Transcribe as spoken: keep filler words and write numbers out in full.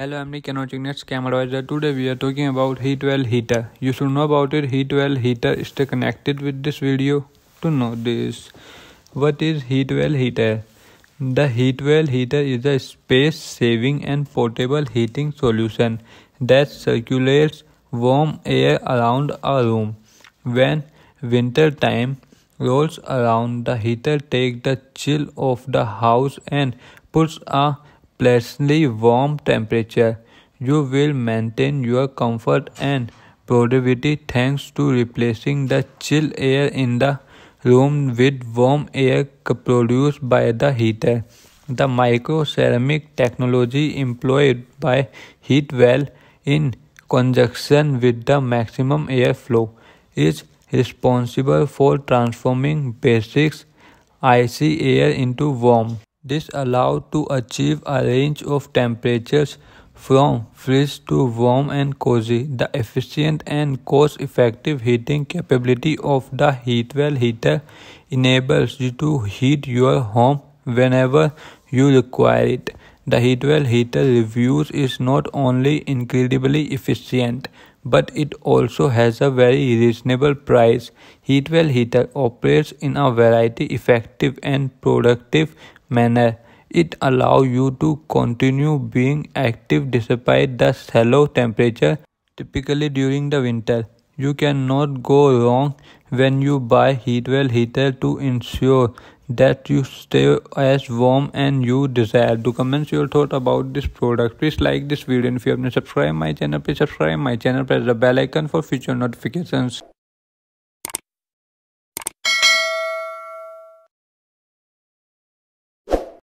Hello, I'm Nikhil Anand. Next camera advisor. Today we are talking about heat well heater. You should know about it. Heat well heater. Stay connected with this video to know this. What is heat well heater? The heat well heater is a space saving and portable heating solution that circulates warm air around a room. When winter time rolls around, the heater takes the chill of the house and puts a pleasantly warm temperature. You will maintain your comfort and productivity thanks to replacing the chill air in the room with warm air produced by the heater. The micro-ceramic technology employed by Heatwell in conjunction with the maximum airflow is responsible for transforming basic icy air into warm. This allows to achieve a range of temperatures from freeze to warm and cozy. The efficient and cost-effective heating capability of the Heatwell heater enables you to heat your home whenever you require it. The Heatwell heater reviews is not only incredibly efficient, but it also has a very reasonable price. Heatwell heater operates in a variety effective and productive manner. It allows you to continue being active despite the shallow temperature, typically during the winter. You cannot go wrong when you buy Heatwell heater to ensure that you stay as warm and you desire. Do comment your thought about this product. Please like this video, and if you haven't subscribed my channel, please subscribe my channel. Press the bell icon for future notifications.